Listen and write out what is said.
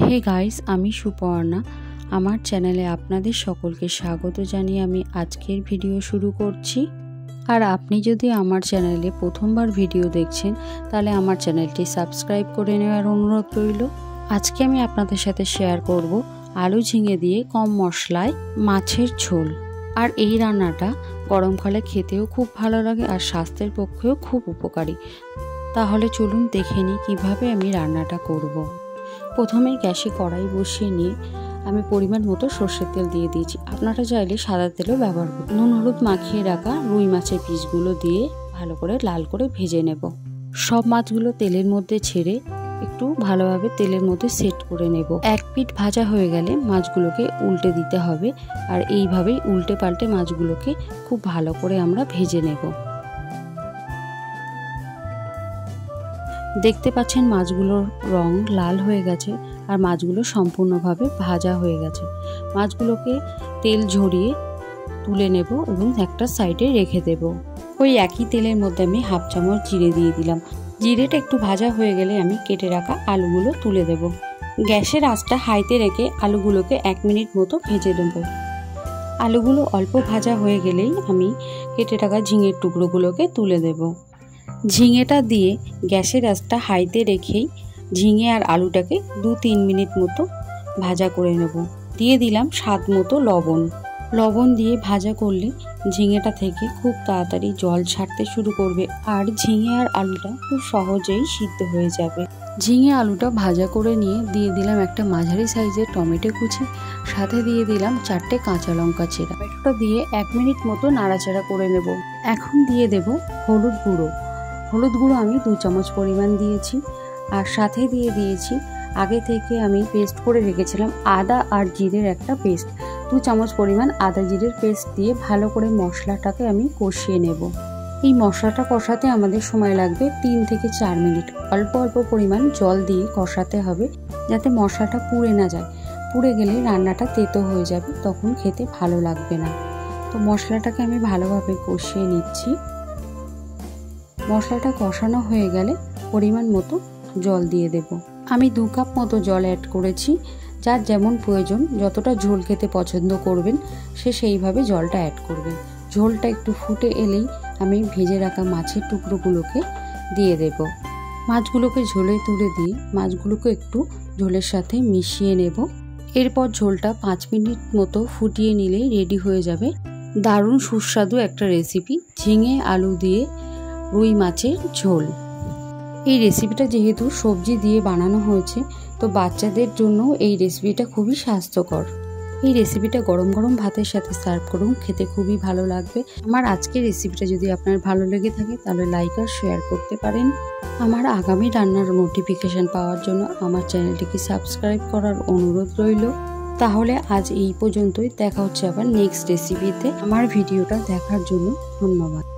Hey guys आमी सुपर्णा आमार चैनले आपनादेर सकलके स्वागत जानिये आमी आजकेर भिडियो शुरू करछि। और आपनी यदि आमार चैनले प्रथमबार भिडियो देखछेन ताहले आमार चैनलटी सबस्क्राइब करे नेওয়ার अनुरोध रइल। आजके आमी आपनादेर साथे शेयर करब आलू झिंगे दिए कम मशलाय माछेर झोल। और ये रान्नाटा गरमकाले खेतेও खूब भालो लागे और स्वास्थ्येर पक्षेও खूब उपकारी। ताहले चलुन देखे निই किभाबे आमी रान्नाटा करब। प्रथमे गैसे कड़ाई बसिए निয়ে परिमाण मतो सर्षे तेल दिए दिएছি। आपनारा चाইলে সাদা তেলও ব্যবহার করুন। নুন হলুদ মাখিয়ে রাখা রুই মাছের পিসগুলো দিয়ে ভালো করে লাল করে ভেজে নেব। সব মাছগুলো তেলের মধ্যে ছেড়ে একটু ভালোভাবে তেলের মধ্যে সেট করে নেব। এক পিঠ ভাজা হয়ে গেলে মাছগুলোকে উল্টে দিতে হবে। আর এইভাবেই উল্টে পাল্টে মাছগুলোকে খুব ভালো করে আমরা ভেজে নেব। देखते पाच्छेन माछगुलोर रंग लाल हो गेछे और माछगुलो सम्पूर्णभावे भाजा हो गेछे। माछगुलोके तेल झरिए तुले नेब और एकटा साइडे रेखे देब। ओई एकई तेलेर मধ্যে आमी हाफ चामच जिरे दिए दिलाम। जिरेटा एकटू भाजा हो गेले आमी केटे राखा आलूगुलो तुले देब। गैसेर आँचटा हाईते रेखे आलूगुलोके एक मिनिट मतो भेजे नेब। आलूगुलो अल्प भाजा हो गेलेई आमी केटे राखा झिंगेर टुकरोगुलोके तुले देब। झिंगेटा दिए गैसेर आँचटा हाईते रेखेई झिंगे और आलूटाके दो तीन मिनट मतो भाजा करे नेब। दिए दिलाम स्वाद मतो लवण। लवण दिए भाजा करले झिंगेटा थेके खूब ताड़ाताड़ी जल छाड़ते शुरू करबे और झिंगे और आलूटा खूब सहजेई सिद्ध हये जाबे। झिंगे आलूटा भाजा करे निए दिए दिलाम एकटा माझारि साइजेर टमेटो कुचि, साथे दिए दिलाम चारटे काँचा लंका चेरा। टमेटोटा दिए एक मिनिट मतो नाड़ाचाड़ा करे नेब। एखन दिए देब हलुद गुँड़ो। हलुद गुँड़ो आमी दो चामच परिमाण दिएছি। और साथे दिए दिएছি आगे थेके आमी पेस्ट करे रेखेছিলাম आदा और जिरेर एकटा पेस्ट। दो चामच परिमाण आदा जिरेर पेस्ट दिए भालो करे मशलाटाके आमी कषिए नेब। এই মশলাটা কষাতে আমাদের সময় লাগবে 3 থেকে 4 মিনিট। অল্প অল্প পরিমাণ জল দিয়ে কষাতে হবে যাতে মশলাটা পুড়ে না যায়। পুড়ে গেলে রান্নাটা তেতো হয়ে যাবে, তখন খেতে ভালো লাগবে না। তো মশলাটাকে আমি ভালোভাবে কষিয়ে নিচ্ছি। মশলাটা কষানো হয়ে গেলে পরিমাণ মতো জল দিয়ে দেব। আমি 2 কাপ মতো জল অ্যাড করেছি। যার যেমন প্রয়োজন, যতটা ঝোল খেতে পছন্দ করবেন সে সেইভাবে জলটা অ্যাড করবেন। ঝোলটা একটু ফুটে এলেই আমি ভেজে রাখা মাছের টুকরোগুলোকে দিয়ে দেব। মাছগুলোকে ঝোলে তুলে দিয়ে মাছগুলোকে একটু ঝোলের সাথে মিশিয়ে নেব। এরপর ঝোলটা 5 মিনিট মতো ফুটিয়ে নিলেই রেডি হয়ে যাবে দারুণ সুস্বাদু একটা রেসিপি ঝিঙে আলু দিয়ে রুই মাছের ঝোল। এই রেসিপিটা যেহেতু সবজি দিয়ে বানানো হয়েছে, তো বাচ্চাদের জন্য এই রেসিপিটা খুবই স্বাস্থ্যকর। এই রেসিপিটা গরম গরম ভাতের সাথে সার্ভ করুন, খেতে খুবই ভালো লাগবে। আমার আজকের রেসিপিটা যদি আপনার ভালো লেগে থাকে তাহলে লাইক আর শেয়ার করতে পারেন। আমার আগামী রান্নার নোটিফিকেশন পাওয়ার জন্য আমার চ্যানেলটিকে সাবস্ক্রাইব করার অনুরোধ রইল। তাহলে আজ এই পর্যন্তই, দেখা হচ্ছে আবার নেক্সট রেসিপিতে। আমার ভিডিওটা দেখার জন্য ধন্যবাদ।